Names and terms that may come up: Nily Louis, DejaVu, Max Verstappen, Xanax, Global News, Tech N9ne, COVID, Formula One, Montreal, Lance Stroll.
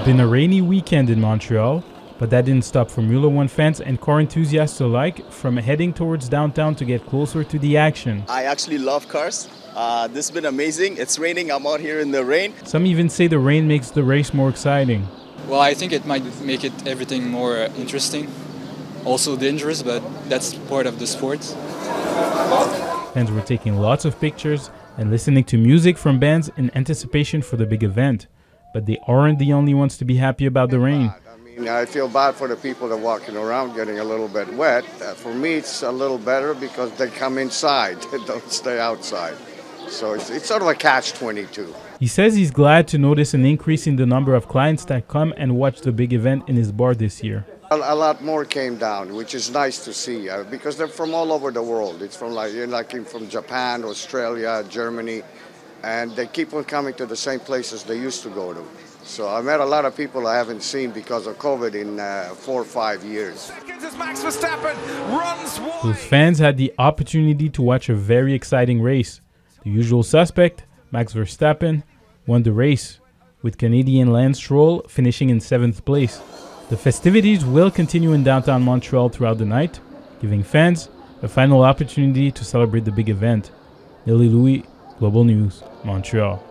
It's been a rainy weekend in Montreal, but that didn't stop Formula One fans and car enthusiasts alike from heading towards downtown to get closer to the action. I actually love cars. This has been amazing. It's raining. I'm out here in the rain. Some even say the rain makes the race more exciting. Well, I think it might make everything more interesting. Also dangerous, but that's part of the sport. Fans were taking lots of pictures and listening to music from bands in anticipation for the big event. But they aren't the only ones to be happy about the rain. I mean, I feel bad for the people that are walking around getting a little bit wet. For me, it's a little better because they come inside, they don't stay outside. So it's sort of a catch-22. He says he's glad to notice an increase in the number of clients that come and watch the big event in his bar this year. A lot more came down, which is nice to see because they're from all over the world. It's from from Japan, Australia, Germany. And they keep on coming to the same places they used to go to. So I met a lot of people I haven't seen because of COVID in 4 or 5 years. Max Verstappen runs wide. Those fans had the opportunity to watch a very exciting race. The usual suspect, Max Verstappen, won the race, with Canadian Lance Stroll finishing in 7th place. The festivities will continue in downtown Montreal throughout the night, giving fans a final opportunity to celebrate the big event. Nily Louis, Global News, Montreal.